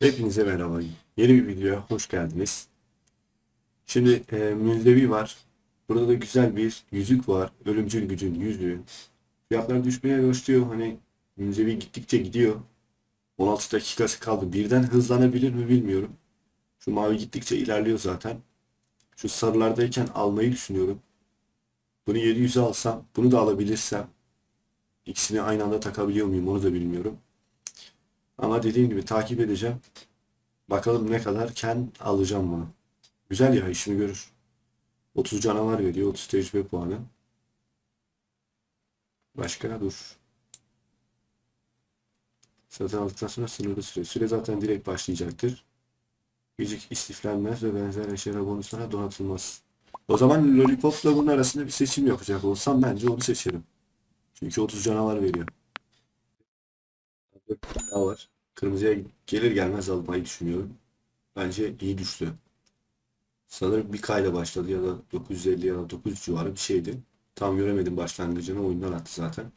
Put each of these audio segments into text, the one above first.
Hepinize merhaba. Yeni bir videoya hoş geldiniz. Şimdi münzevi var. Burada da güzel bir yüzük var. Ölümcül gücün yüzüğü. Fiyatlar düşmeye başlıyor. Hani münzevi gittikçe gidiyor. 16 dakikası kaldı. Birden hızlanabilir mi bilmiyorum. Şu mavi gittikçe ilerliyor zaten. Şu sarılardayken almayı düşünüyorum. Bunu 700'e alsam, bunu da alabilirsem ikisini aynı anda takabiliyor muyum onu da bilmiyorum. Ama dediğim gibi takip edeceğim. Bakalım ne kadarken alacağım bunu. Güzel ya, işimi görür. 30 canavar veriyor. 30 tecrübe puanı. Başka dur. Satın aldıktan sonra sınırlı süre. Süre zaten direkt başlayacaktır. Yüzük istiflenmez ve benzer eşyalara bonuslara donatılmaz. O zaman Lollipop'la bunun arasında bir seçim yapacak olsam bence onu seçerim. Çünkü 30 canavar veriyor. Var. Kırmızıya gelir gelmez almayı düşünüyorum. Bence iyi düştü. Sanırım bir kayla başladı ya da 950 ya da 900 civarı bir şeydi. Tam göremedim başlangıcını, oyundan attı zaten.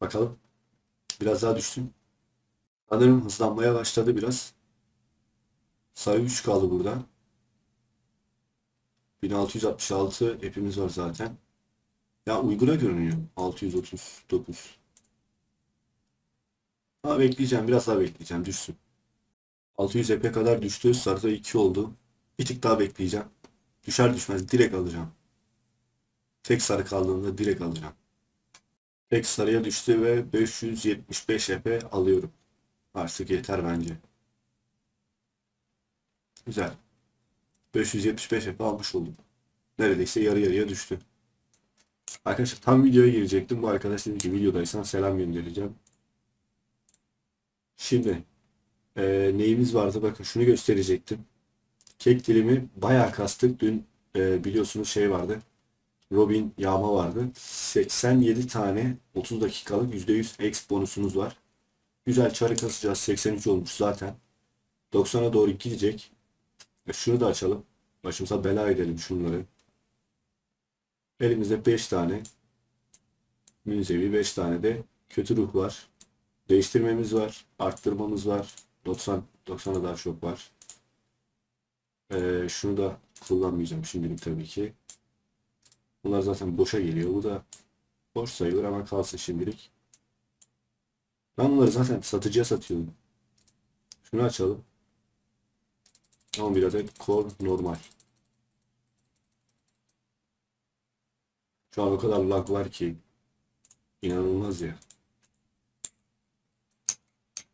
Bakalım. Biraz daha düştüm. Sanırım hızlanmaya başladı biraz. Sayı 3 kaldı burada. 1666 hepimiz var zaten. Ya uyguna görünüyor. 639. Daha bekleyeceğim. Biraz daha bekleyeceğim. Düşsün. 600 EP kadar düştü. Sarıda 2 oldu. Bir tık daha bekleyeceğim. Düşer düşmez direkt alacağım. Tek sarı kaldığında direkt alacağım. Tek sarıya düştü ve 575 EP alıyorum. Artık yeter bence. Güzel. 575 EP almış oldum. Neredeyse yarı yarıya düştü. Arkadaşlar tam videoya girecektim. Bu arkadaş dedi ki videodaysan selam göndereceğim. Şimdi neyimiz vardı? Bakın şunu gösterecektim. Kek dilimi bayağı kastık. Dün biliyorsunuz şey vardı. Robin yağma vardı. 87 tane 30 dakikalık %100 X bonusunuz var. Güzel çarı kasacağız. 83 olmuş zaten. 90'a doğru gidecek. Şunu da açalım. Başımıza bela edelim şunları. Elimizde 5 tane. Münzevi 5 tane de kötü ruh var. Değiştirmemiz var, arttırmamız var, 90'a daha çok var. Şunu da kullanmayacağım şimdilik tabii ki. Bunlar zaten boşa geliyor. Bu da boş sayılır ama kalsın şimdilik. Ben bunları zaten satıcıya satıyorum. Şunu açalım. 11 adet core normal. Şu an o kadar lag var ki inanılmaz ya.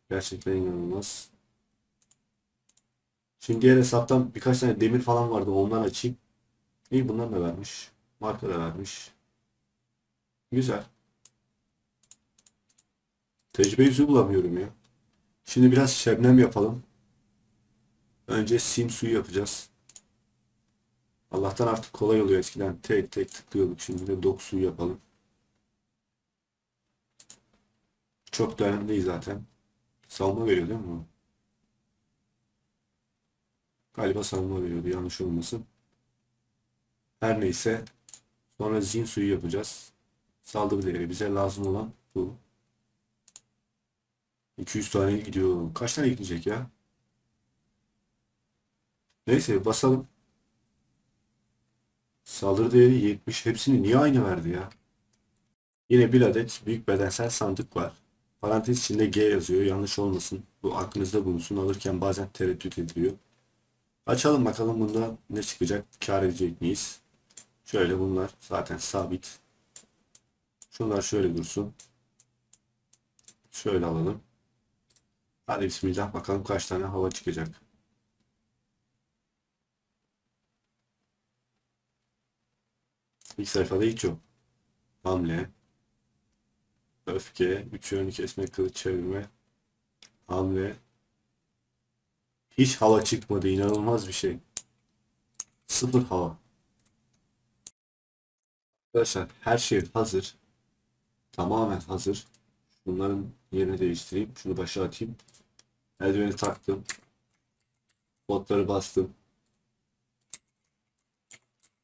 Gerçekten inanılmaz. Şimdi diğer hesaptan birkaç tane demir falan vardı. Ondan açayım. İyi, bundan da vermiş. Marka da vermiş. Güzel. Tecrübe yüzü bulamıyorum ya. Şimdi biraz şebnem yapalım. Önce sim suyu yapacağız. Allah'tan artık kolay oluyor. Eskiden tek tek tıklıyorduk. Şimdi de dok suyu yapalım. Çok da önemli değil zaten. Savunma veriyor değil mi? Galiba savunma veriyordu, yanlış olmasın. Her neyse. Sonra zin suyu yapacağız. Saldırı değeri bize lazım olan bu. 200 tane gidiyor. Kaç tane gidecek ya? Neyse basalım. Saldırı değeri 70. Hepsini niye aynı verdi ya? Yine bir adet büyük bedensel sandık var. Parantez içinde G yazıyor. Yanlış olmasın. Bu aklınızda bulunsun. Alırken bazen tereddüt ediliyor. Açalım bakalım bunda ne çıkacak. Kâr edecek miyiz? Şöyle bunlar zaten sabit. Şunlar şöyle dursun. Şöyle alalım. Hadi bismillah bakalım kaç tane hava çıkacak. İlk sayfada hiç yok. Hamle. Öfke, 3 yönlü kesme, kılıç çevirme, hamle. Hiç hava çıkmadı. İnanılmaz bir şey. Sıfır hava. Arkadaşlar her şey hazır. Tamamen hazır. Bunların yerini değiştireyim. Şunu başa atayım. Eldiveni taktım. Botları bastım.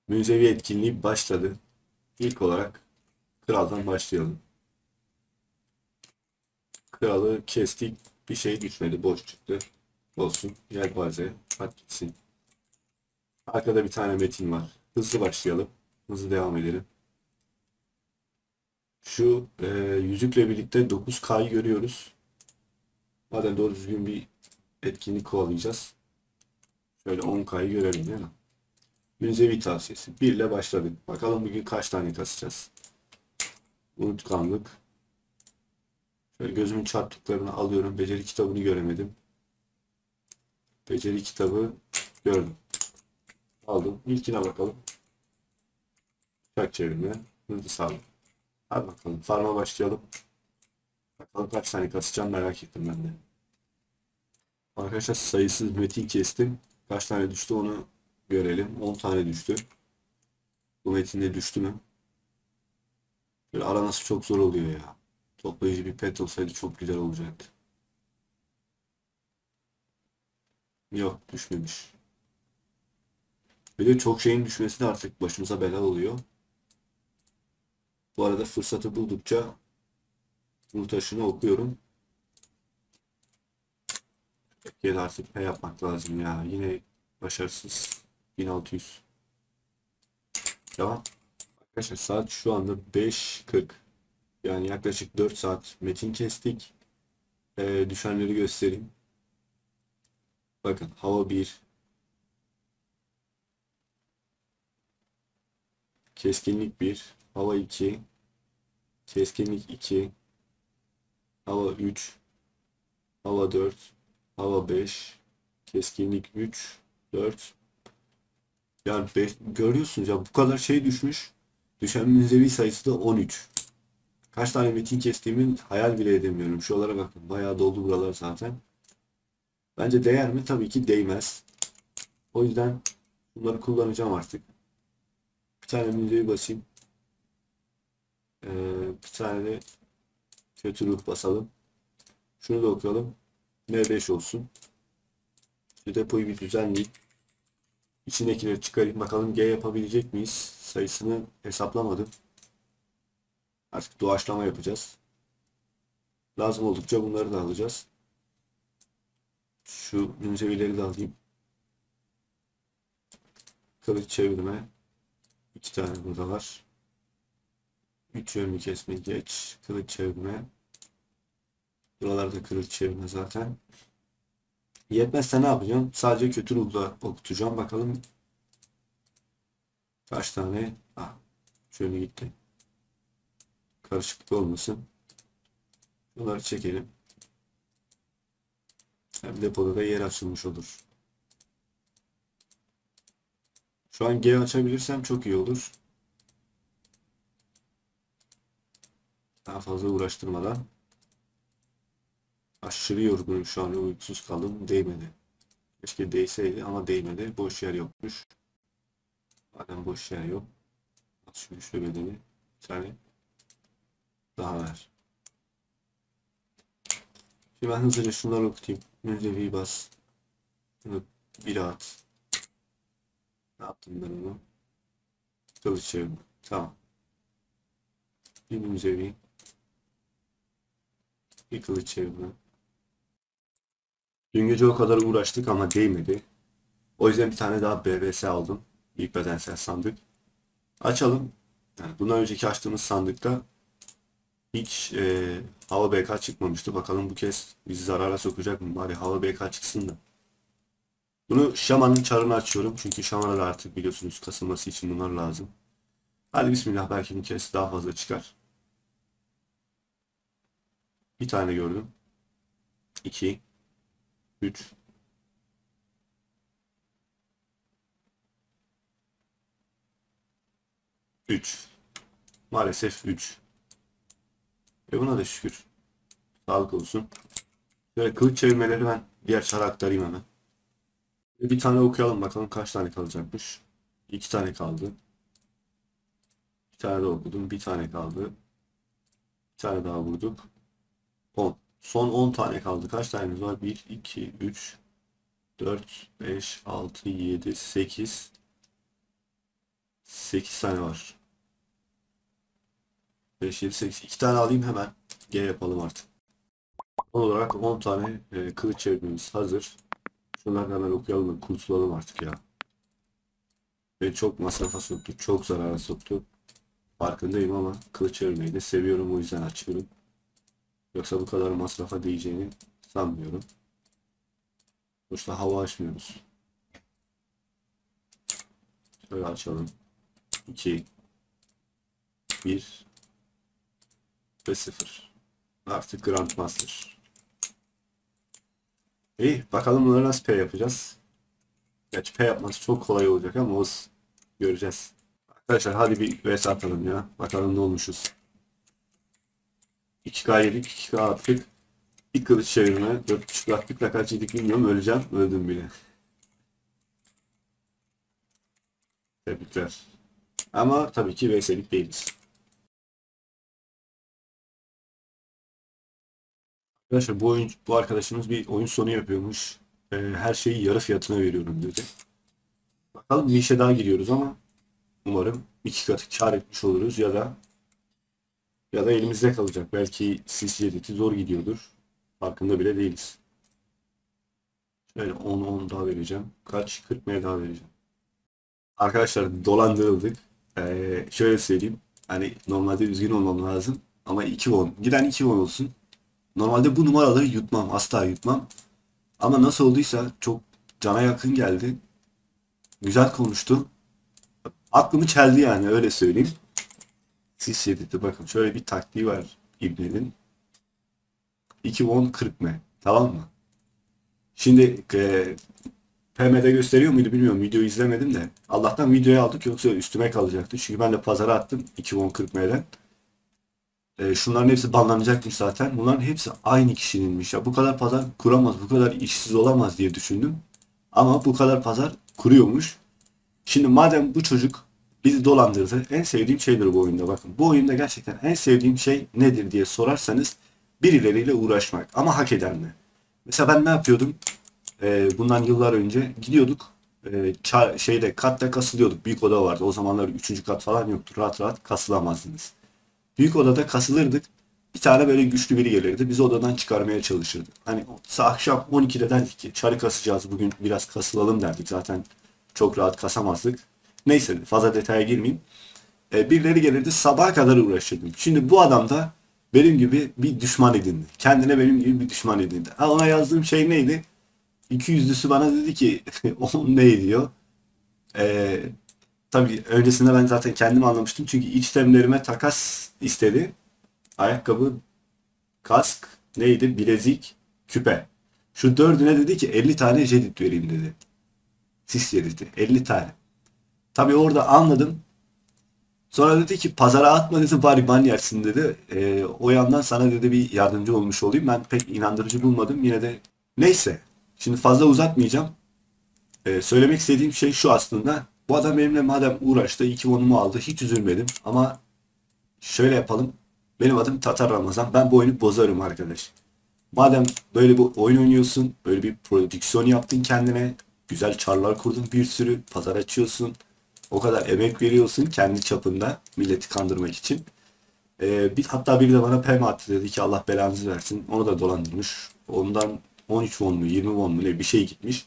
Münzevi etkinliği başladı. İlk olarak kraldan başlayalım. Kralı kestik. Bir şey düşmedi, boş çıktı. Olsun. Yelpaze. Hadi gitsin. Arkada bir tane metin var. Hızlı başlayalım. Hızlı devam edelim. Şu yüzükle birlikte 9K'yı görüyoruz. Madem doğru düzgün bir etkinlik kovalayacağız. Şöyle 10K'yı görelim değil mi? Münzevi tavsiyesi. 1 ile başladık. Bakalım bugün kaç tane kasacağız. Unutkanlık. Şöyle gözümün çarptıklarını alıyorum. Beceri kitabını göremedim. Beceri kitabı gördüm. Aldım. İlkine bakalım. Uçak çevirme. Hızlı sağlık. Hadi bakalım. Farma başlayalım. Bakalım kaç tane kasacağım, merak ettim ben de. Arkadaşlar sayısız metin kestim. Kaç tane düştü onu görelim. 10 tane düştü. Bu metinde düştü mü? Böyle araması çok zor oluyor ya. Toplayıcı bir pet olsaydı çok güzel olacaktı. Yok, düşmemiş. Böyle çok şeyin düşmesi de artık başımıza bela oluyor. Bu arada fırsatı buldukça bu taşını okuyorum. Gel artık ne yapmak lazım ya. Yine başarısız. 1600. Devam. Arkadaşlar saat şu anda 5:40. Yani yaklaşık 4 saat metin kestik. Düşenleri göstereyim. Bakın hava 1. Keskinlik 1. Hava 2. Keskinlik 2. Hava 3. Hava 4. Hava 5. Keskinlik 3. 4. Yani 5, görüyorsunuz ya, bu kadar şey düşmüş. Düşen münzevi sayısı da 13. Kaç tane metin kestiğimi hayal bile edemiyorum. Şuralara bakın. Bayağı doldu buralar zaten. Bence değer mi? Tabii ki değmez. O yüzden bunları kullanacağım artık. Bir tane münzevi basayım. Bir tane de kötü ruh basalım. Şunu da okuyalım. M5 olsun. Şu depoyu bir düzenleyip içindekileri çıkarayım. Bakalım G yapabilecek miyiz? Sayısını hesaplamadım. Artık doğaçlama yapacağız. Lazım oldukça bunları da alacağız. Şu münzevileri de alayım. Kılıç çevirme. 2 tane burada var. 3 yönlü kesme geç. Kılıç çevirme. Buralarda kılıç çevirme zaten. Yetmezse ne yapacağım? Sadece kötü ruhla okutacağım. Bakalım kaç tane. Ah, şöyle gitti. Karışıklık olmasın. Bunları çekelim. Hem depoda da yer açılmış olur. Şu an G açabilirsem çok iyi olur. Daha fazla uğraştırmadan. Aşırı yorgunum şu an, uykusuz kaldım, değmedi. Keşke değseydi ama değmedi. Boş yer yokmuş. Madem boş yer yok. At şu güçlü bedeni. Bir tane daha ver. Şimdi ben hızlıca şunları okutayım. Münzevi bas. Bir at. Ne yaptım ben onu? Kılıç çevirme. Tamam. Bir münzevi. Bir kılıç çevirme. Dün gece o kadar uğraştık ama değmedi. O yüzden bir tane daha BBS aldım. İlk bedensel sandık. Açalım. Yani bundan önceki açtığımız sandıkta hiç hava BK çıkmamıştı. Bakalım bu kez bizi zarara sokacak mı? Bari hava BK çıksın da. Bunu Şaman'ın çarını açıyorum. Çünkü Şaman'a da artık biliyorsunuz kasılması için bunlar lazım. Hadi bismillah, belki bu kez daha fazla çıkar. Bir tane gördüm. 2 3 3 maalesef 3 ve buna da şükür. Sağlık olsun. Böyle kılıç çevirmeleri ben diğer çara aktarayım hemen. Bir tane okuyalım bakalım kaç tane kalacakmış. 2 tane kaldı. Bir tane de okudum. Bir tane kaldı. Bir tane daha vurduk. 10. Son 10 tane kaldı. Kaç tanemiz var? 1, 2, 3, 4, 5, 6, 7, 8. 8 tane var. 5, 7, 8. 2 tane alayım hemen. G yapalım artık. olarak 10 tane kılıç çevirmemiz hazır. Şunları hemen okuyalım, kurtulalım artık ya. Beni çok masrafa soktu, çok zarara soktu. Farkındayım ama kılıç çevirmeyi de seviyorum, o yüzden açıyorum. Yoksa bu kadar masrafa değeceğini sanmıyorum. Boşta hava açmıyoruz. Şöyle açalım. 2 1 ve 0. Artık Grandmaster. İyi, bakalım bunları nasıl P yapacağız. Gerçi P yapması çok kolay olacak ama olsun. Göreceğiz. Arkadaşlar hadi bir vs atalım ya. Bakalım ne olmuşuz. 2K yedik, 2K attık. Bir kılıç çevirme, 4.5 attıkla kaç yedik bilmiyorum, öleceğim, öldüm bile. Tebrikler. Ama tabii ki vs'lik değiliz. Arkadaşlar bu arkadaşımız bir oyun sonu yapıyormuş. Her şeyi yarı fiyatına veriyorum dedi. Bakalım bir işe daha giriyoruz ama umarım 2 katı kar etmiş oluruz ya da elimizde kalacak. Belki CC'deki zor gidiyordur. Farkında bile değiliz. Şöyle 10 daha vereceğim. Kaç? 40 daha vereceğim. Arkadaşlar dolandırıldık. Şöyle söyleyeyim. Hani normalde üzgün olmam lazım. Ama 2 won. Giden 2 won olsun. Normalde bu numaraları yutmam. Asla yutmam. Ama nasıl olduysa çok cana yakın geldi. Güzel konuştu. Aklımı çeldi yani, öyle söyleyeyim. Sis yedirdi. Bakın şöyle bir taktiği var İbni'nin. 2 won 40 m. Tamam mı? Şimdi PM'de gösteriyor muydu bilmiyorum. Videoyu izlemedim de. Allah'tan videoyu aldık, yoksa üstüme kalacaktı. Çünkü ben de pazara attım 2 won 40 m'den. Şunların hepsi banlanacakmış zaten. Bunların hepsi aynı kişininmiş. Ya bu kadar pazar kuramaz, bu kadar işsiz olamaz diye düşündüm. Ama bu kadar pazar kuruyormuş. Şimdi madem bu çocuk bizi dolandırdı. En sevdiğim şeydir bu oyunda. Bakın bu oyunda gerçekten en sevdiğim şey nedir diye sorarsanız birileriyle uğraşmak. Ama hak edenle. Mesela ben ne yapıyordum? Bundan yıllar önce gidiyorduk. Katta kasılıyorduk. Büyük oda vardı. O zamanlar 3. kat falan yoktu. Rahat rahat kasılamazdınız. Büyük odada kasılırdık. Bir tane böyle güçlü biri gelirdi. Bizi odadan çıkarmaya çalışırdı. Hani akşam 12'de derdik ki çarı kasacağız. Bugün biraz kasılalım derdik. Zaten çok rahat kasamazdık. Neyse fazla detaya girmeyeyim. Birileri gelirdi. Sabaha kadar uğraşırdım. Şimdi bu adam da benim gibi bir düşman edindi. Kendine benim gibi bir düşman edindi. Ha, ona yazdığım şey neydi? 200'lüsü bana dedi ki o ne diyor? Tabii öncesinde ben zaten kendimi anlamıştım. Çünkü itemlerime takas istedi. Ayakkabı, kask, neydi? Bilezik, küpe. Şu 4'üne dedi ki 50 tane jedit vereyim dedi. Sis jediti. 50 tane. Tabii orada anladım. Sonra dedi ki pazara atma dedi, bari ban yersin dedi. O yandan sana dedi bir yardımcı olmuş olayım. Ben pek inandırıcı bulmadım. Yine de neyse. Şimdi fazla uzatmayacağım. Söylemek istediğim şey şu aslında. Bu adam benimle madem uğraştı, 2 wonumu aldı, hiç üzülmedim. Ama şöyle yapalım. Benim adım Tatar Ramazan. Ben bu oyunu bozarım arkadaş. Madem böyle bir oyun oynuyorsun, böyle bir prodüksiyon yaptın kendine, güzel çarlar kurdun, bir sürü pazar açıyorsun, o kadar emek veriyorsun kendi çapında milleti kandırmak için. Hatta biri de bana PM attı, dedi ki Allah belanızı versin. Onu da dolandırmış. Ondan 13 won mu 20 won mu ne bir şey gitmiş.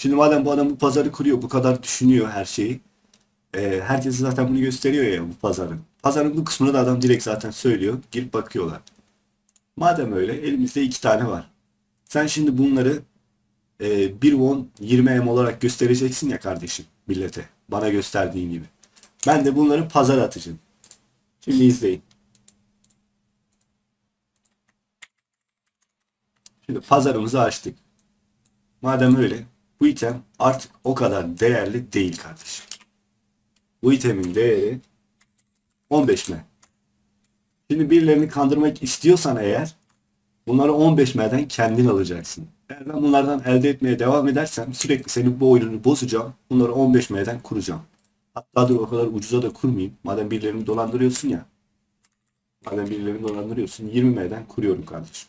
Şimdi madem bu adam bu pazarı kuruyor, bu kadar düşünüyor her şeyi. Herkes zaten bunu gösteriyor ya bu pazarın. Pazarın bu kısmını da adam direkt zaten söylüyor. Girip bakıyorlar. Madem öyle elimizde 2 tane var. Sen şimdi bunları 1 won 20 m olarak göstereceksin ya kardeşim millete. Bana gösterdiğin gibi. Ben de bunları pazara atacağım. Şimdi izleyin. Şimdi pazarımızı açtık. Madem öyle bu item artık o kadar değerli değil kardeşim. Bu itemin değeri 15 m. Şimdi birilerini kandırmak istiyorsan eğer bunları 15 m'den kendin alacaksın. Eğer ben bunlardan elde etmeye devam edersem sürekli senin bu oyununu bozacağım. Bunları 15 m'den kuracağım. Hatta dur o kadar ucuza da kurmayayım. Madem birilerini dolandırıyorsun ya. 20 m'den kuruyorum kardeşim.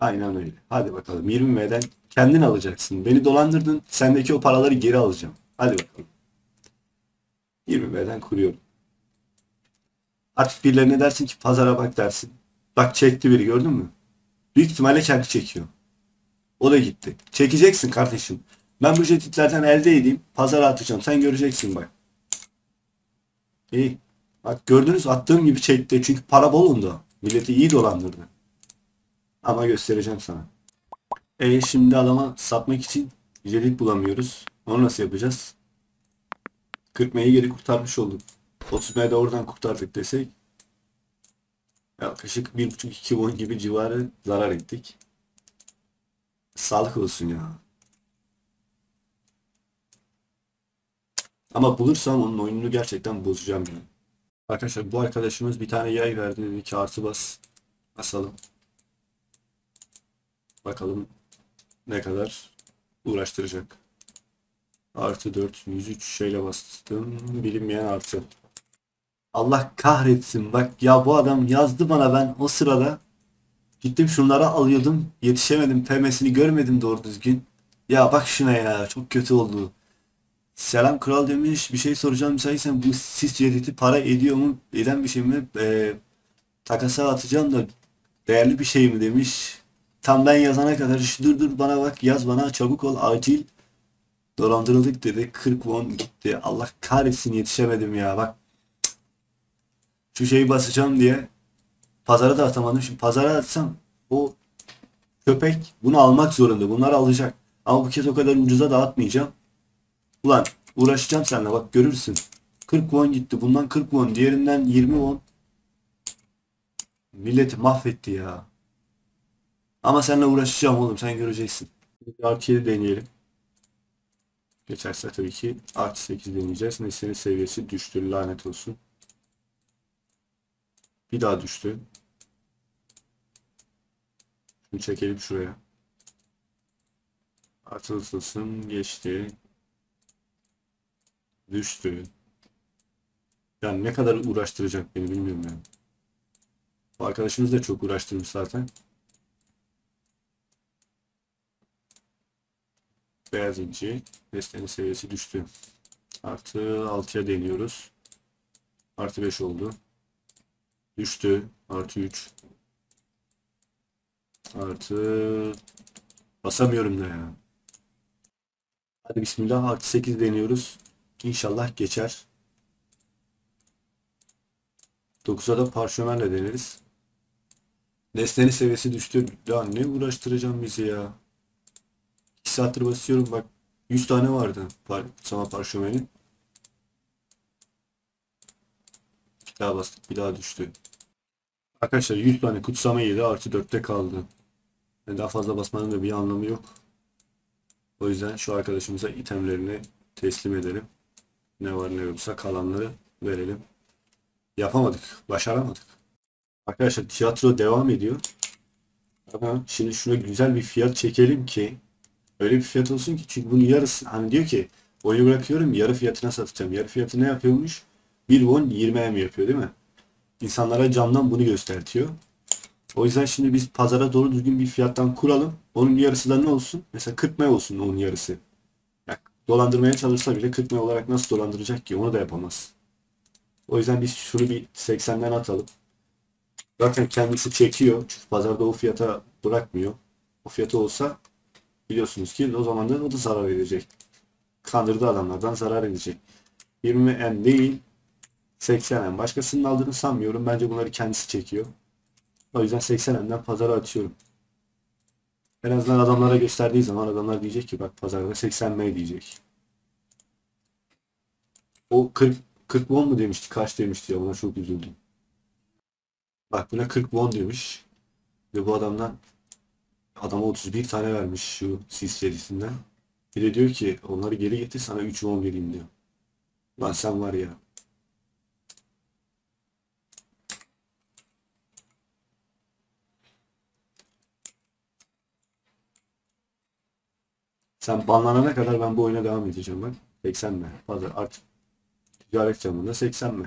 Aynen öyle. Hadi bakalım 20 m'den kendin alacaksın. Beni dolandırdın. Sendeki o paraları geri alacağım. Hadi bakalım. 20 m'den kuruyorum. Artık birilerine dersin ki pazara bak dersin. Bak çekti biri, gördün mü? Büyük ihtimalle kendi çekiyor. O da gitti. Çekeceksin kardeşim. Ben bu jetitlerden elde edeyim. Pazara atacağım. Sen göreceksin bak. İyi. Bak gördünüz, attığım gibi çekti. Çünkü para bol onda. Milleti iyi dolandırdı. Ama göstereceğim sana. Şimdi adama satmak için jetit bulamıyoruz. Onu nasıl yapacağız? 40M'yi geri kurtarmış olduk. 30M'yi de oradan kurtardık desek. Yaklaşık 1,5-2 won gibi civarı zarar ettik. Sağlık olsun ya. Ama bulursam onun oyununu gerçekten bozacağım yani. Arkadaşlar bu arkadaşımız bir tane yay verdi. Dedi ki artı bas. Basalım. Bakalım ne kadar uğraştıracak. Artı 4. 103 şeyle bastım. Bilinmeyen artı. Allah kahretsin bak ya, bu adam yazdı bana, ben o sırada gittim şunlara alıyordum, yetişemedim, PM'sini görmedim doğru düzgün. Ya bak şuna ya, çok kötü oldu. Selam kral demiş, bir şey soracağım müsaitsen, bu sis cediti para ediyor mu, eden bir şey mi, takasa atacağım da değerli bir şey mi demiş. Tam ben yazana kadar şu dur bana bak, yaz bana çabuk ol acil, dolandırıldık dedi. 40 won gitti. Allah kahretsin, yetişemedim ya bak. Şu şeyi basacağım diye pazara da atamadım. Şimdi pazara atsam o köpek bunu almak zorunda. Bunları alacak. Ama bu kez o kadar ucuza da atmayacağım. Ulan uğraşacağım seninle bak, görürsün. 40 won gitti. Bundan 40 won. Diğerinden 20 won. Milleti mahvetti ya. Ama seninle uğraşacağım oğlum. Sen göreceksin. Artı 7 deneyelim. Geçerse tabii ki artı 8 deneyeceğiz. Nesnenin seviyesi düştü. Lanet olsun. Bir daha düştü. Şunu çekelim şuraya. Atılsın, geçti. Düştü. Yani ne kadar uğraştıracak beni bilmiyorum yani. Bu arkadaşımız da çok uğraştırmış zaten. Beyaz inci. Destenin seviyesi düştü. Artı 6'ya deniyoruz. Artı 5 oldu. Düştü. Artı 3. Artı basamıyorum da ya. Hadi bismillah, artı 8 deniyoruz. İnşallah geçer. 9'a da parşömenle deneriz. Nesnenin seviyesi düştü. Ya ne uğraştıracağım bizi ya. 2 saattir basıyorum bak. 100 tane vardı kutsama parşömenin. Bir daha bastık. Bir daha düştü. Arkadaşlar 100 tane kutsama yedi. Artı 4'te kaldı. Yani daha fazla basmanın da bir anlamı yok. O yüzden şu arkadaşımıza itemlerini teslim edelim. Ne var ne yoksa kalanları verelim. Yapamadık. Başaramadık. Arkadaşlar tiyatro devam ediyor. Ama şimdi şuna güzel bir fiyat çekelim ki öyle bir fiyat olsun ki, çünkü bunun yarısı, hani diyor ki oyunu bırakıyorum yarı fiyatına satacağım. Yarı fiyatı ne yapıyormuş? 1 won 20M yapıyor değil mi? İnsanlara camdan bunu göstertiyor. O yüzden şimdi biz pazara doğru düzgün bir fiyattan kuralım. Onun yarısı da ne olsun? Mesela 40M olsun onun yarısı. Yani dolandırmaya çalışsa bile 40M olarak nasıl dolandıracak ki? Onu da yapamaz. O yüzden biz şunu bir 80'den atalım. Zaten kendisi çekiyor. Çünkü pazarda o fiyata bırakmıyor. O fiyatı olsa biliyorsunuz ki o zaman da o da zarar edecek. Kandırdığı adamlardan zarar edecek. 20M değil. 80M. Başkasının aldığını sanmıyorum. Bence bunları kendisi çekiyor. O yüzden 80M'den pazara atıyorum. En azından adamlara gösterdiği zaman adamlar diyecek ki bak pazarda 80M diyecek. O 40 won mu demişti? Kaç demişti ya? Buna çok üzüldüm. Bak buna 40 won demiş. Ve bu adama 31 tane vermiş şu sis serisinden. Bir de diyor ki onları geri getir sana 3 won vereyim diyor. Lan sen var ya. Sen banlanana kadar ben bu oyuna devam edeceğim bak. 80M. Fazla artık ticaret camında 80M.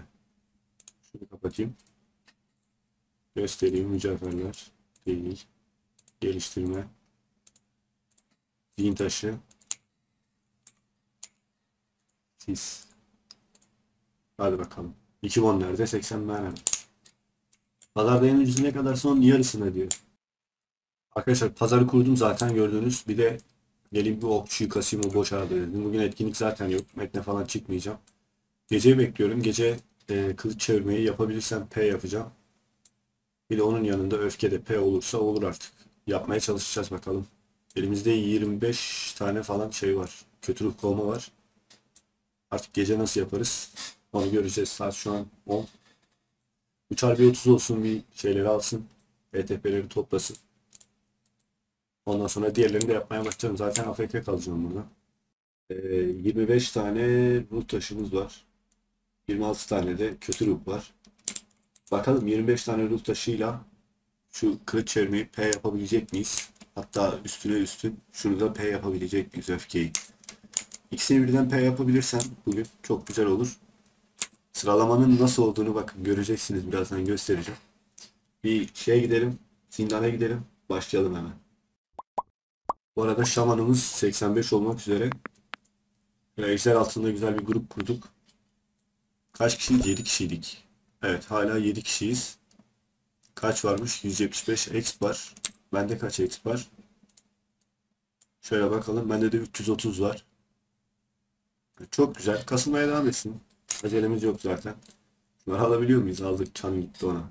Şunu kapatayım. Göstereyim. Mücevherler değil. Geliştirme. Zihin taşı. Sis. Hadi bakalım. 2 won nerede? 80M nerede? Pazarda en ucuz ne kadar, son yarısına diyor. Arkadaşlar pazarı kurdum zaten gördüğünüz. Bir de geleyim bir okçuyu kasayım, o boş arada dedim. Bugün etkinlik zaten yok. Metne falan çıkmayacağım. Geceyi bekliyorum. Gece kılıç çevirmeyi yapabilirsem P yapacağım. Bir de onun yanında öfke de P olursa olur artık. Yapmaya çalışacağız bakalım. Elimizde 25 tane falan şey var. Kötü ruh kovma var. Artık gece nasıl yaparız onu göreceğiz. Saat şu an 10. Uçar bir 30 olsun, bir şeyleri alsın. ETP'leri toplasın. Ondan sonra diğerlerini de yapmaya başlayalım. Zaten AFK kalacağım burada. 25 tane ruh taşımız var. 26 tane de kötü ruh var. Bakalım 25 tane ruh taşıyla şu kılıç çevirmeyi P yapabilecek miyiz? Hatta üstüne üstün şunu da P yapabilecek miyiz, öfkeyi? İkisini birden P yapabilirsem bugün çok güzel olur. Sıralamanın nasıl olduğunu bakın göreceksiniz, birazdan göstereceğim. Bir şeye gidelim, zindana gidelim, başlayalım hemen. Bu arada şamanımız 85 olmak üzere. Ejder altında güzel bir grup kurduk. Kaç kişiyiz? 7 kişiydik. Evet, hala 7 kişiyiz. Kaç varmış? 175 exp var. Bende kaç exp var? Şöyle bakalım. Bende de 330 var. Çok güzel. Kasılmaya devam etsin. Acelemiz yok zaten. Bunları alabiliyor muyuz? Aldık. Çan gitti ona.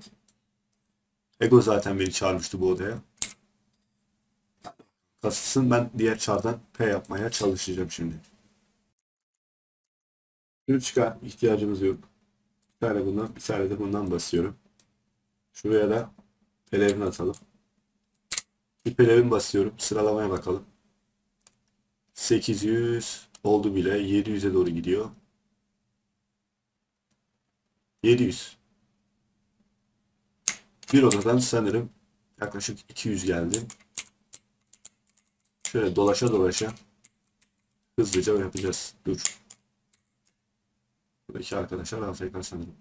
Ego zaten beni çağırmıştı bu odaya. Kasılsın. Ben diğer çardan P yapmaya çalışacağım şimdi. Şunu çıkar. İhtiyacımız yok. Bir tane bundan, bir tane de bundan basıyorum. Şuraya da pelevin atalım. Bir pelevin basıyorum. Sıralamaya bakalım. 800 oldu bile. 700'e doğru gidiyor. 700. Bir odadan sanırım yaklaşık 200 geldi. Şöyle dolaşa dolaşa hızlıca yapacağız. Dur. Buradaki arkadaşlar AFK sanırım.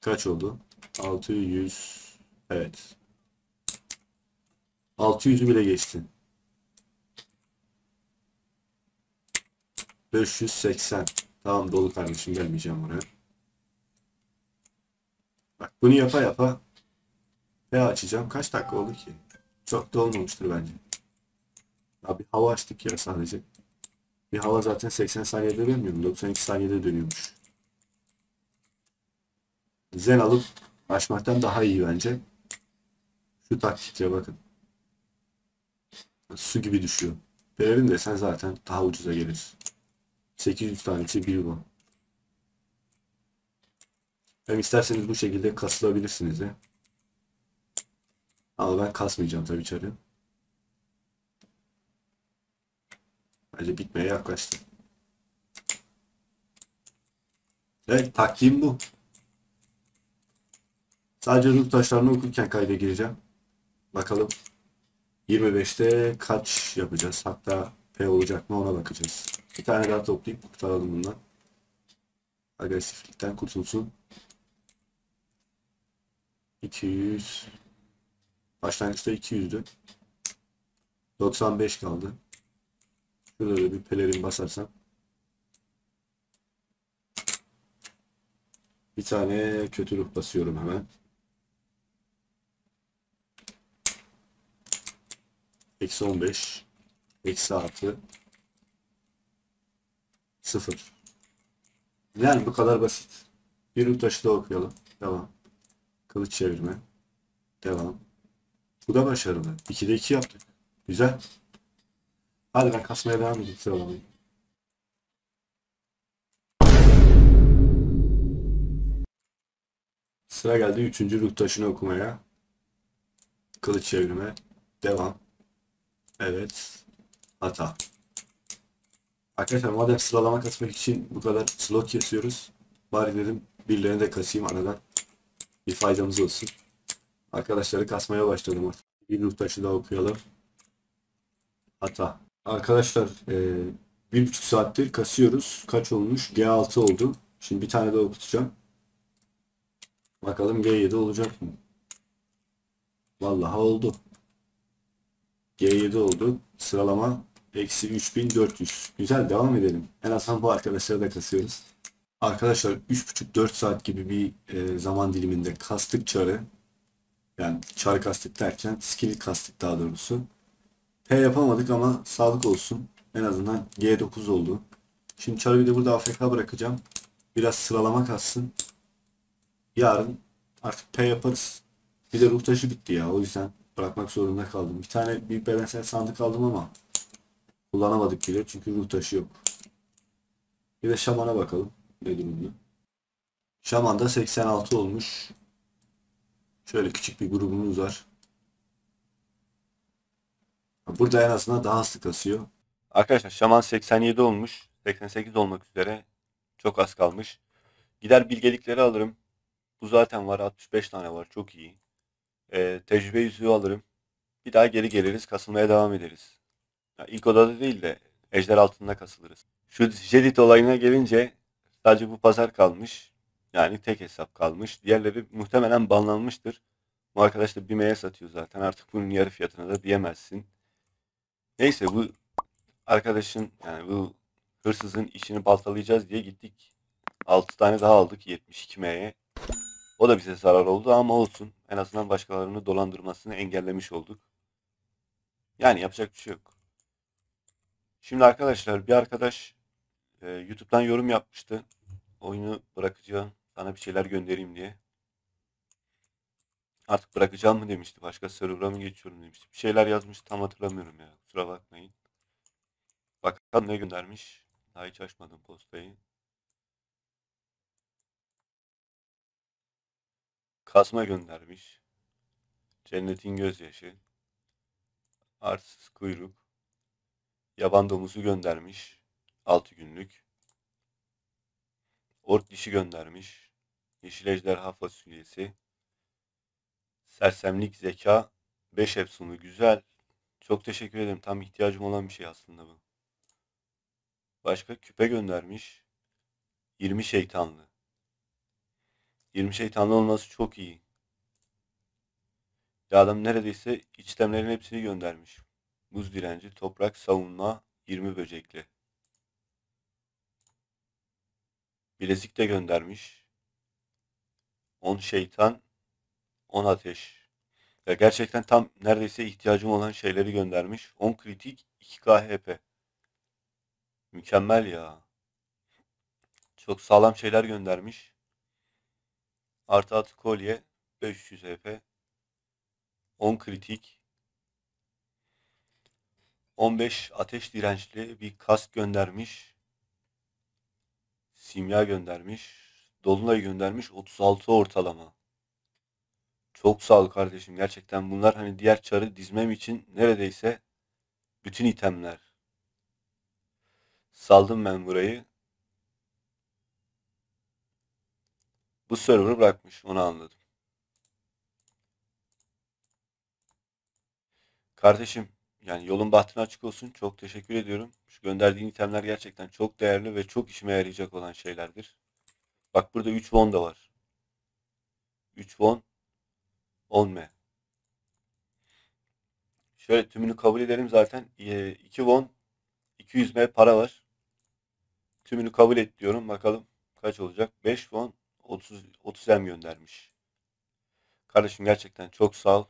Kaç oldu? 600. Evet. 600'ü bile geçti. 580. Tamam dolu kardeşim, gelmeyeceğim oraya. Bak bunu yapa yapa ne açacağım? Kaç dakika oldu ki? Çok da olmamıştır bence. Ya bir hava açtık ya sadece. Bir hava zaten 80 saniyede dönmüyorum. 92 saniyede dönüyormuş. Zen alıp açmaktan daha iyi bence. Şu taktikçe bakın. Su gibi düşüyor. Pelerin de sen zaten daha ucuza gelir. 800 tanesi 1 bu. Hem isterseniz bu şekilde kasılabilirsiniz de. Ama ben kasmayacağım tabii içeri. Bence bitmeye yaklaştı. Evet, taktiğim bu. Sadece ruh taşlarını okurken kayda gireceğim. Bakalım 25'te kaç yapacağız? Hatta P olacak mı ona bakacağız. Bir tane daha toplayıp kurtaralım bundan. Agresiflikten kurtulsun. 200. Başlangıçta 200'dü. 95 kaldı. Şurada da bir pelerin basarsam. Bir tane kötü ruh basıyorum hemen. Eksi 15. Eksi 6. 0. Yani bu kadar basit. Bir ruh taşı da okuyalım. Devam. Kılıç çevirme. Devam. Bu da başarılı. 2'de 2 yaptık. Güzel. Hadi ben kasmaya devam edeyim. Sıralamayı. Sıra geldi 3. ruh taşını okumaya. Kılıç çevirme. Devam. Evet. Hata. Arkadaşlar madem sıralama kasmak için bu kadar slot kesiyoruz, bari dedim birilerini de kasayım aradan. Bir faydamız olsun. Arkadaşları kasmaya başladım artık. Bir ruh taşı daha okuyalım. Hata. Arkadaşlar 1,5 saattir kasıyoruz. Kaç olmuş? G6 oldu. Şimdi bir tane daha okutacağım. Bakalım G7 olacak mı? Vallahi oldu. G7 oldu. Sıralama eksi 3400. Güzel, devam edelim. En azından bu arkadaşları da kasıyoruz. Arkadaşlar 3,5-4 saat gibi bir zaman diliminde kastık çarı. Yani çark kastik derken skillet kastik daha doğrusu. P yapamadık ama sağlık olsun. En azından G9 oldu. Şimdi çarı bir de burada AFK bırakacağım. Biraz sıralama kalsın. Yarın artık P yaparız. Bir de ruh taşı bitti ya. O yüzden bırakmak zorunda kaldım. Bir tane büyük bedensel sandık aldım ama kullanamadık bile. Çünkü ruh taşı yok. Bir de şamana bakalım. Ne durumda? Şaman da 86 olmuş. Şöyle küçük bir grubumuz var. Burada en azından daha hızlı kasıyor. Arkadaşlar şaman 87 olmuş. 88 olmak üzere. Çok az kalmış. Gider bilgelikleri alırım. Bu zaten var. 65 tane var. Çok iyi. Tecrübe yüzüğü alırım. Bir daha geri geliriz. Kasılmaya devam ederiz. Ya, ilk odada değil de ejder altında kasılırız. Şu Jedit olayına gelince sadece bu pazar kalmış. Yani tek hesap kalmış. Diğerleri muhtemelen banlanmıştır. Bu arkadaş da BİM'e satıyor zaten. Artık bunun yarı fiyatına da diyemezsin. Neyse bu arkadaşın yani bu hırsızın işini baltalayacağız diye gittik. 6 tane daha aldık 72M'ye. O da bize zarar oldu ama olsun. En azından başkalarını dolandırmasını engellemiş olduk. Yani yapacak bir şey yok. Şimdi arkadaşlar bir arkadaş YouTube'dan yorum yapmıştı. Oyunu bırakacağım. Sana bir şeyler göndereyim diye. Artık bırakacağım mı demişti. Başka server'a mı geçiyorum demişti. Bir şeyler yazmış. Tam hatırlamıyorum ya. Kusura bakmayın. Bakalım ne göndermiş. Daha hiç açmadım postayı. Kasma göndermiş. Cennetin gözyaşı. Arsız kuyruk. Yaban domuzu göndermiş. 6 günlük. Ork dişi göndermiş. Yeşil ejderha fasulyesi. Sersemlik zeka. 5 efsunu güzel. Çok teşekkür ederim. Tam ihtiyacım olan bir şey aslında bu. Başka küpe göndermiş. 20 şeytanlı. 20 şeytanlı olması çok iyi. Ya adam neredeyse içtemlerin hepsini göndermiş. Buz direnci, toprak, savunma, 20 böcekli. Bilezik de göndermiş. 10 şeytan, 10 ateş. Ya gerçekten tam neredeyse ihtiyacım olan şeyleri göndermiş. 10 kritik, 2k HP. Mükemmel ya. Çok sağlam şeyler göndermiş. Artı atı kolye, 500 HP. 10 kritik. 15 ateş dirençli bir kask göndermiş. Simya göndermiş. Dolunay göndermiş. 36 ortalama. Çok sağ ol kardeşim. Gerçekten bunlar hani diğer çarı dizmem için neredeyse bütün itemler. Saldım ben burayı. Bu server'ı bırakmış. Onu anladım. Kardeşim yani yolun bahtına açık olsun. Çok teşekkür ediyorum. Şu gönderdiğin itemler gerçekten çok değerli ve çok işime yarayacak olan şeylerdir. Bak burada 3 won da var. 3 won 10M. Şöyle tümünü kabul edelim zaten. 2 won 200M para var. Tümünü kabul et diyorum. Bakalım kaç olacak? 5 won 30M göndermiş. Kardeşim gerçekten çok sağ ol.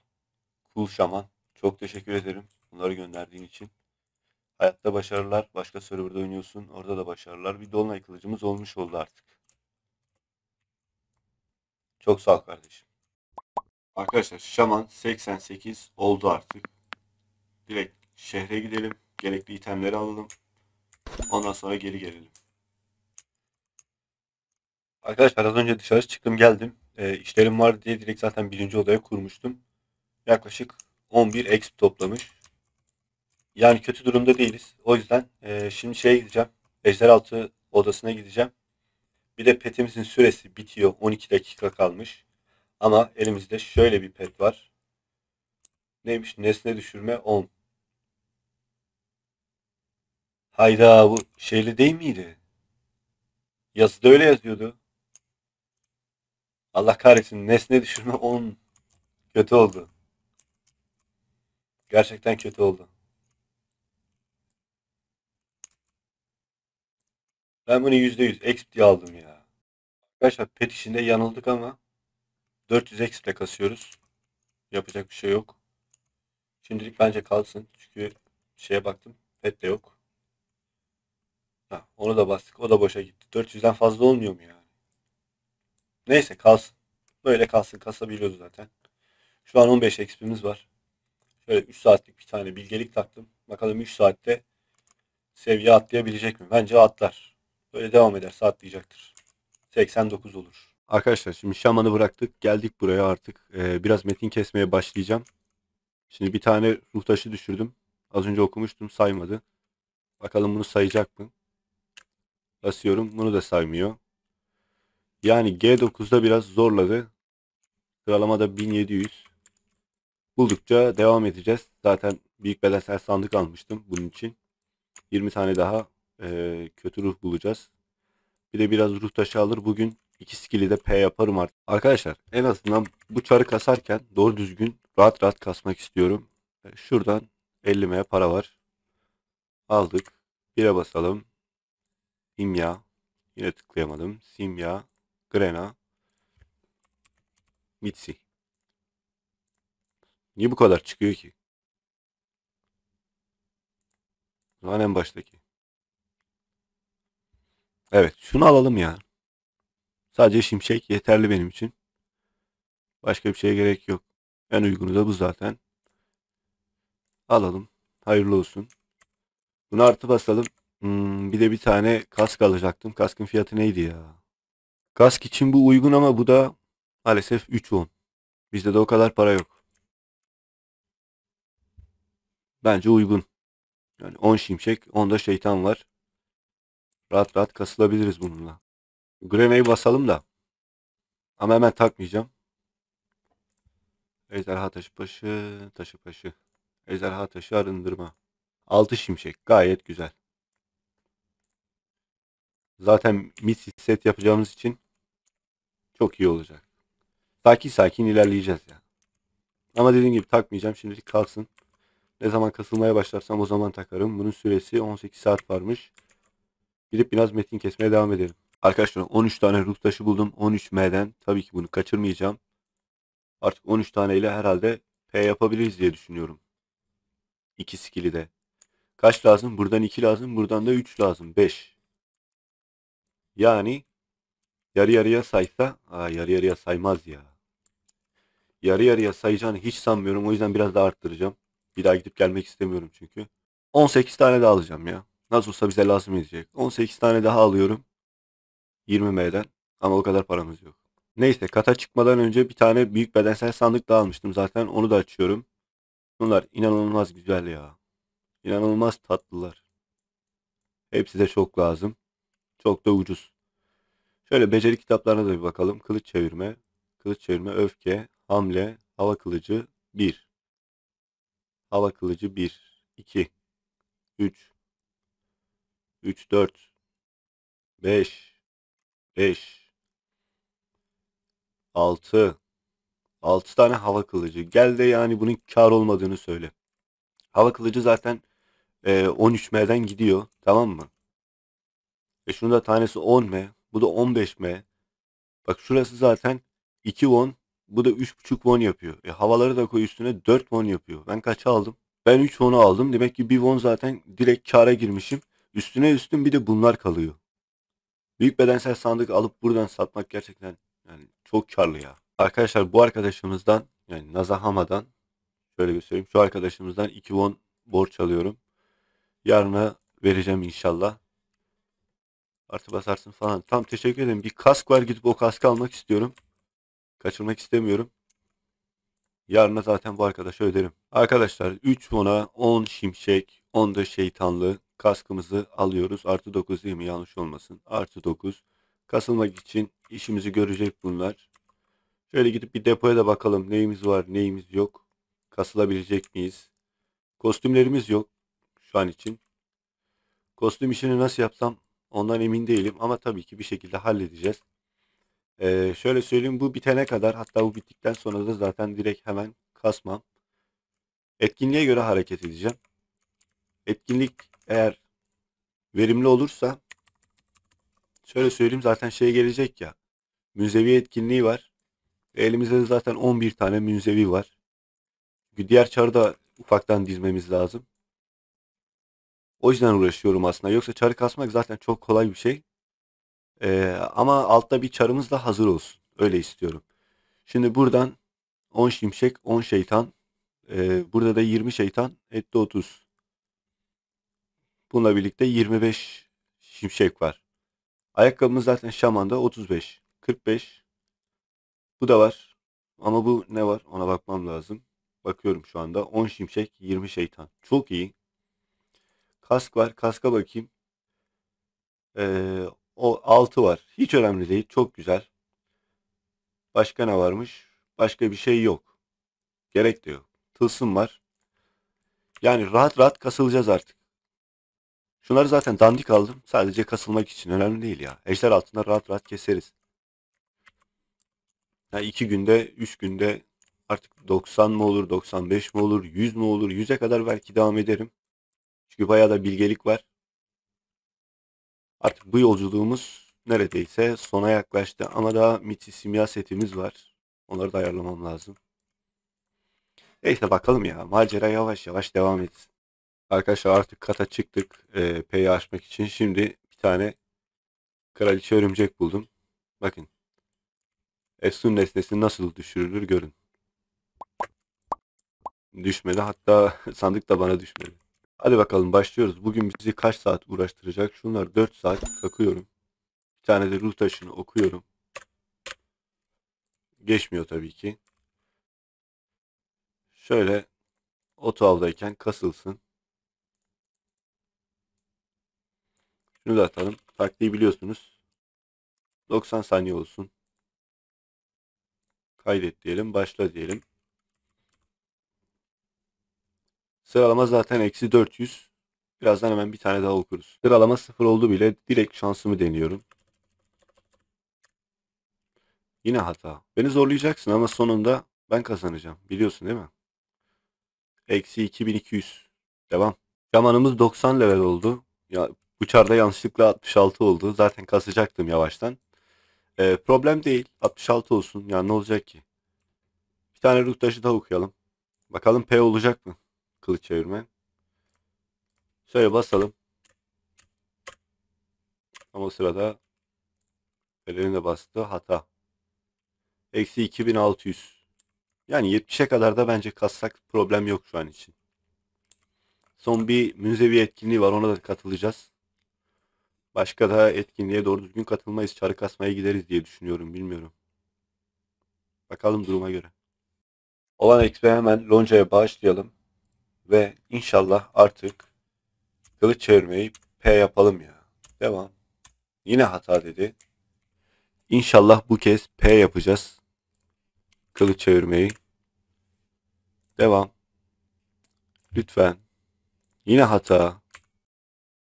Cool Şaman. Çok teşekkür ederim. Bunları gönderdiğin için. Hayatta başarılar. Başka serverda oynuyorsun. Orada da başarılar. Bir dolunay kılıcımız olmuş oldu artık. Çok sağ ol kardeşim. Arkadaşlar Şaman 88 oldu artık. Direkt şehre gidelim. Gerekli itemleri alalım. Ondan sonra geri gelelim. Arkadaşlar az önce dışarı çıktım geldim. İşlerim var diye direkt zaten birinci odaya kurmuştum. Yaklaşık 11 exp toplamış. Yani kötü durumda değiliz. O yüzden şimdi şeye gideceğim. Ejderaltı odasına gideceğim. Bir de petimizin süresi bitiyor. 12 dakika kalmış. Ama elimizde şöyle bir pet var. Neymiş? Nesne düşürme 10. Hayda bu şeyli değil miydi? Yazıda öyle yazıyordu. Allah kahretsin. Nesne düşürme 10. Kötü oldu. Gerçekten kötü oldu. Ben bunu %100 exp diye aldım ya. Arkadaşlar pet işinde yanıldık ama 400 exp ile kasıyoruz. Yapacak bir şey yok. Şimdilik bence kalsın. Çünkü şeye baktım. Pet de yok. Ha, onu da bastık. O da boşa gitti. 400'den fazla olmuyor mu yani? Neyse kalsın. Böyle kalsın. Kasabiliyoruz zaten. Şu an 15 XP'miz var. Şöyle 3 saatlik bir tane bilgelik taktım. Bakalım 3 saatte seviye atlayabilecek mi? Bence atlar. Böyle devam ederse atlayacaktır. 89 olur. Arkadaşlar şimdi şamanı bıraktık. Geldik buraya artık. Biraz metin kesmeye başlayacağım. Şimdi bir tane ruh taşı düşürdüm. Az önce okumuştum. Saymadı. Bakalım bunu sayacak mı? Basıyorum. Bunu da saymıyor. Yani G9'da biraz zorladı. Sıralamada 1700. Buldukça devam edeceğiz. Zaten büyük bedensel sandık almıştım bunun için. 20 tane daha kötü ruh bulacağız. Bir de biraz ruh taşı alır. Bugün 2 skill'i de P yaparım artık. Arkadaşlar en azından bu çarı kasarken doğru düzgün rahat rahat kasmak istiyorum. Şuradan 50'ye para var. Aldık. 1'e basalım. Simya. Yine tıklayamadım. Simya. Grena. Mitsi. Niye bu kadar çıkıyor ki? Lan en baştaki. Evet. Şunu alalım ya. Sadece şimşek yeterli benim için. Başka bir şeye gerek yok. En uygunu da bu zaten. Alalım. Hayırlı olsun. Bunu artı basalım. Bir de bir tane kask alacaktım. Kaskın fiyatı neydi ya? Kask için bu uygun ama bu da maalesef 3.10. Bizde de o kadar para yok. Bence uygun. Yani 10 şimşek, 10'da şeytan var. Rahat rahat kasılabiliriz bununla. Grenayı basalım da. Ama hemen takmayacağım. Ejderha taşı başı, taşı başı. Ejderha taşı arındırma. 6 şimşek. Gayet güzel. Zaten mid set yapacağımız için çok iyi olacak. Sakin sakin ilerleyeceğiz ya. Yani. Ama dediğim gibi takmayacağım. Şimdilik kalsın. Ne zaman kasılmaya başlarsam o zaman takarım. Bunun süresi 18 saat varmış. Gidip biraz metin kesmeye devam edelim. Arkadaşlar 13 tane ruh taşı buldum. 13M'den. Tabii ki bunu kaçırmayacağım. Artık 13 tane ile herhalde P yapabiliriz diye düşünüyorum. 2 skill'i de. Kaç lazım? Buradan 2 lazım. Buradan da 3 lazım. 5. Yani yarı yarıya saysa. Aa, yarı yarıya saymaz ya. Yarı yarıya sayacağını hiç sanmıyorum. O yüzden biraz daha arttıracağım. Bir daha gidip gelmek istemiyorum çünkü. 18 tane daha alacağım ya. Nasıl olsa bize lazım edecek. 18 tane daha alıyorum. 20M'den. Ama o kadar paramız yok. Neyse kata çıkmadan önce bir tane büyük bedensel sandık daha almıştım zaten. Onu da açıyorum. Bunlar inanılmaz güzel ya. İnanılmaz tatlılar. Hepsi de çok lazım. Çok da ucuz. Şöyle beceri kitaplarına da bir bakalım. Kılıç çevirme. Kılıç çevirme, öfke, hamle, hava kılıcı 1. Hava kılıcı 1, 2, 3, 3, 4, 5, 5, 6, 6 tane hava kılıcı. Gel de yani bunun kar olmadığını söyle. Hava kılıcı zaten 13M'den gidiyor. Tamam mı? Şunun da tanesi 10M. Bu da 15M. Bak şurası zaten 2 won. Bu da 3.5 won yapıyor. Havaları da koy üstüne 4 won yapıyor. Ben kaça aldım? Ben 3 won'u aldım. Demek ki 1 won zaten direkt kâra girmişim. Üstüne üstün bir de bunlar kalıyor. Büyük bedensel sandık alıp buradan satmak gerçekten yani çok karlı ya. Arkadaşlar bu arkadaşımızdan yani Nazahama'dan şöyle göstereyim. Şu arkadaşımızdan 2 won borç alıyorum. Yarına vereceğim inşallah. Artı basarsın falan. Tam teşekkür ederim. Bir kask var, gidip o kaskı almak istiyorum. Kaçırmak istemiyorum. Yarına zaten bu arkadaşa öderim. Arkadaşlar 3 bona 10 şimşek, 10 da şeytanlı kaskımızı alıyoruz. Artı 9 değil mi? Yanlış olmasın. Artı 9. Kasılmak için işimizi görecek bunlar. Şöyle gidip bir depoya da bakalım. Neyimiz var, neyimiz yok. Kasılabilecek miyiz? Kostümlerimiz yok şu an için. Kostüm işini nasıl yapsam ondan emin değilim ama tabii ki bir şekilde halledeceğiz. Şöyle söyleyeyim, bu bitene kadar, hatta bu bittikten sonra da zaten direkt hemen kasmam. Etkinliğe göre hareket edeceğim. Etkinlik eğer verimli olursa şöyle söyleyeyim, zaten şey gelecek ya, münzevi etkinliği var. Elimizde zaten 11 tane münzevi var. Çünkü diğer çarı da ufaktan dizmemiz lazım. O yüzden uğraşıyorum aslında. Yoksa çarı kasmak zaten çok kolay bir şey. Ama altta bir çarımız da hazır olsun. Öyle istiyorum. Şimdi buradan 10 şimşek, 10 şeytan. Burada da 20 şeytan. Etti 30. Bununla birlikte 25 şimşek var. Ayakkabımız zaten şamanda 35. 45. Bu da var. Ama bu ne var? Ona bakmam lazım. Bakıyorum şu anda. 10 şimşek, 20 şeytan. Çok iyi. Kask var. Kaska bakayım. O 6 var. Hiç önemli değil. Çok güzel. Başka ne varmış? Başka bir şey yok. Gerek de yok. Tılsım var. Yani rahat rahat kasılacağız artık. Şunları zaten dandik aldım. Sadece kasılmak için. Önemli değil ya. Ejder altında rahat rahat keseriz. Yani 2 günde, 3 günde artık 90 mı olur, 95 mi olur, 100 mü olur, 100'e kadar belki devam ederim. Çünkü bayağı da bilgelik var. Artık bu yolculuğumuz neredeyse sona yaklaştı. Ama daha miti simya setimiz var. Onları da ayarlamam lazım. Neyse bakalım ya. Macera yavaş yavaş devam etsin. Arkadaşlar artık kata çıktık. P'yi açmak için. Şimdi bir tane kraliçe örümcek buldum. Bakın. Efsun nesnesi nasıl düşürülür görün. Düşmedi. Hatta sandık da bana düşmedi. Hadi bakalım başlıyoruz. Bugün bizi kaç saat uğraştıracak? Şunlar 4 saat takıyorum. Bir tane de ruh taşını okuyorum. Geçmiyor tabii ki. Şöyle otoavdayken kasılsın. Şunu da atalım. Taktiği biliyorsunuz. 90 saniye olsun. Kaydet diyelim. Başla diyelim. Sıralama zaten eksi 400. Birazdan hemen bir tane daha okuruz. Sıralama 0 oldu bile direkt şansımı deniyorum. Yine hata. Beni zorlayacaksın ama sonunda ben kazanacağım. Biliyorsun değil mi? Eksi 2200. Devam. Şamanımız 90 level oldu. Ya, uçarda yanlışlıkla 66 oldu. Zaten kasacaktım yavaştan. Problem değil. 66 olsun. Ya ne olacak ki? Bir tane ruh taşı daha okuyalım. Bakalım P olacak mı? Kılıç çevirme. Şöyle basalım. Ama o sırada elini de bastı. Hata. Eksi 2600. Yani 70'e kadar da bence kassak problem yok şu an için. Son bir müzevi etkinliği var. Ona da katılacağız. Başka da etkinliğe doğru düzgün katılmayız. Çarı kasmaya gideriz diye düşünüyorum. Bilmiyorum. Bakalım duruma göre. Olan XP'yi hemen loncaya bağışlayalım. Ve inşallah artık kılıç çevirmeyi P yapalım ya. Devam. Yine hata dedi. İnşallah bu kez P yapacağız. Kılıç çevirmeyi. Devam. Lütfen. Yine hata.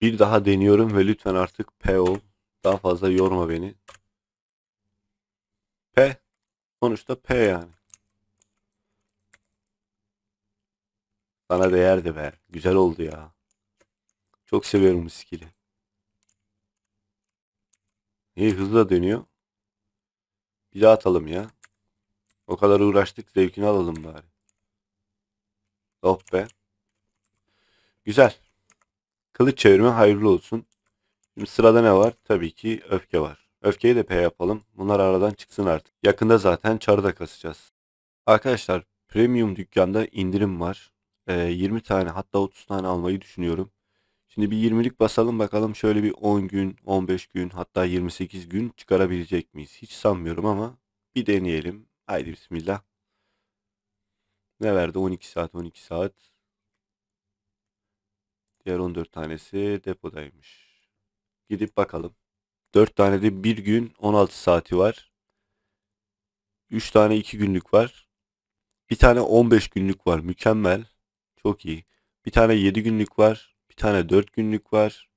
Bir daha deniyorum ve lütfen artık P ol. Daha fazla yorma beni. P. Sonuçta P yani. Sana değerdi be. Güzel oldu ya. Çok seviyorum bu skill'i. İyi hızla dönüyor. Bir daha atalım ya. O kadar uğraştık. Zevkini alalım bari. Hop be. Güzel. Kılıç çevirme hayırlı olsun. Şimdi sırada ne var? Tabii ki öfke var. Öfkeyi de P yapalım. Bunlar aradan çıksın artık. Yakında zaten çarı da kasacağız. Arkadaşlar premium dükkanda indirim var. 20 tane hatta 30 tane almayı düşünüyorum. Şimdi bir 20'lik basalım bakalım şöyle bir 10 gün, 15 gün hatta 28 gün çıkarabilecek miyiz? Hiç sanmıyorum ama bir deneyelim. Haydi bismillah. Ne verdi? 12 saat, 12 saat. Diğer 14 tanesi depodaymış. Gidip bakalım. 4 tane de 1 gün 16 saati var. 3 tane 2 günlük var. Bir tane 15 günlük var. Mükemmel. Çok iyi. Bir tane 7 günlük var. Bir tane 4 günlük var.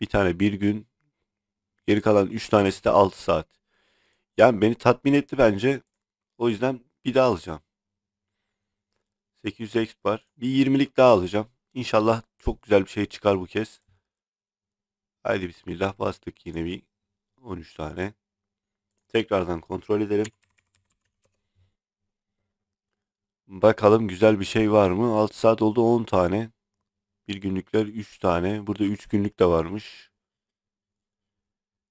Bir tane 1 gün. Geri kalan 3 tanesi de 6 saat. Yani beni tatmin etti bence. O yüzden bir daha alacağım. 800 exp var. Bir 20'lik daha alacağım. İnşallah çok güzel bir şey çıkar bu kez. Haydi bismillah bastık yine bir 13 tane. Tekrardan kontrol edelim. Bakalım güzel bir şey var mı? 6 saat oldu, 10 tane. Bir günlükler 3 tane. Burada 3 günlük de varmış.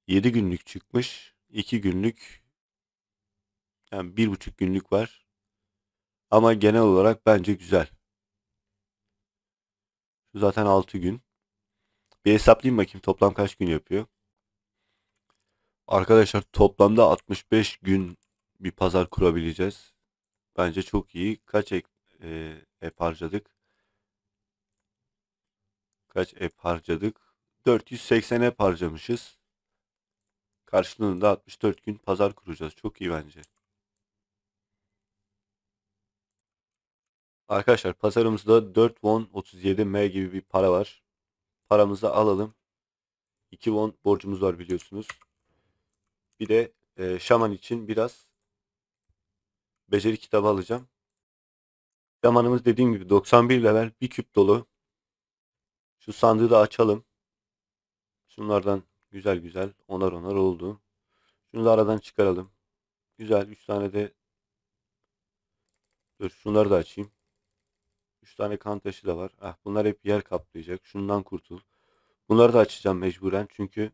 7 günlük çıkmış. 2 günlük. Yani 1,5 günlük var. Ama genel olarak bence güzel. Şu zaten 6 gün. Bir hesaplayayım bakayım toplam kaç gün yapıyor. Arkadaşlar toplamda 65 gün bir pazar kurabileceğiz. Bence çok iyi. Kaç app harcadık? Kaç app harcadık? 480 app harcamışız. Karşılığında 64 gün pazar kuracağız. Çok iyi bence. Arkadaşlar pazarımızda 4 won 37 m gibi bir para var. Paramızı alalım. 2 won borcumuz var biliyorsunuz. Bir de şaman için biraz beceri kitabı alacağım. Şamanımız dediğim gibi 91 level, bir küp dolu. Şu sandığı da açalım. Şunlardan güzel güzel onar onar oldu. Şunu da aradan çıkaralım. Güzel 3 tane de. Dur şunları da açayım. 3 tane kan taşı da var. Ah, bunlar hep yer kaplayacak. Şundan kurtul. Bunları da açacağım mecburen. Çünkü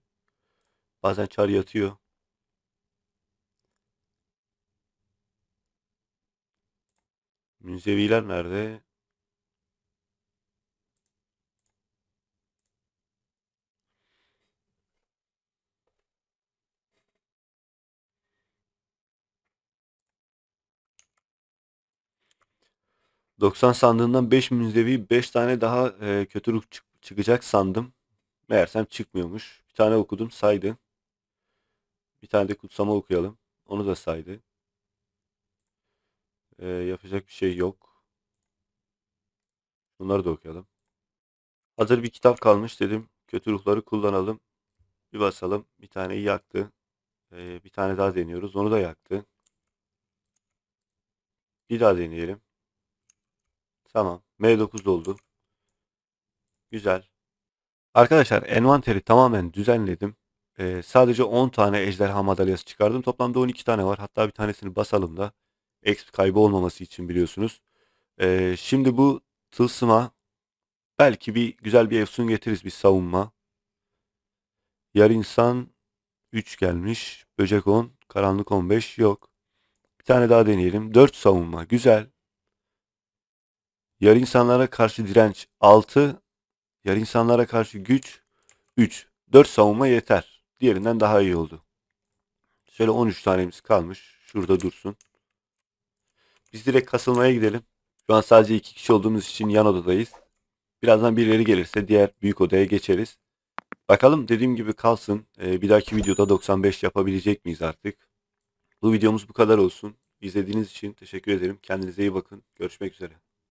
bazen çar yatıyor. Münzeviler nerede? ...90 sandığından 5 münzevi... ...5 tane daha kötü ruh çıkacak sandım. Meğersem çıkmıyormuş. Bir tane okudum, saydı. Bir tane de kutsama okuyalım. Onu da saydı. Yapacak bir şey yok. Bunları da okuyalım. Hazır bir kitap kalmış dedim. Kötü ruhları kullanalım. Bir basalım. Bir taneyi yaktı. Bir tane daha deniyoruz. Onu da yaktı. Bir daha deneyelim. Tamam. M9 doldu. Güzel. Arkadaşlar envanteri tamamen düzenledim. Sadece 10 tane ejderha madalyası çıkardım. Toplamda 12 tane var. Hatta bir tanesini basalım da. Exp kaybı olmaması için biliyorsunuz. Şimdi bu tılsıma belki bir güzel bir efsun getiririz, bir savunma. Yar insan 3 gelmiş. Böcek 10. Karanlık 15 yok. Bir tane daha deneyelim. 4 savunma. Güzel. Yar insanlara karşı direnç 6. Yar insanlara karşı güç 3. 4 savunma yeter. Diğerinden daha iyi oldu. Şöyle 13 tanemiz kalmış. Şurada dursun. Biz direkt kasılmaya gidelim. Şu an sadece 2 kişi olduğumuz için yan odadayız. Birazdan birileri gelirse diğer büyük odaya geçeriz. Bakalım dediğim gibi kalsın. Bir dahaki videoda 95 yapabilecek miyiz artık? Bu videomuz bu kadar olsun. İzlediğiniz için teşekkür ederim. Kendinize iyi bakın. Görüşmek üzere.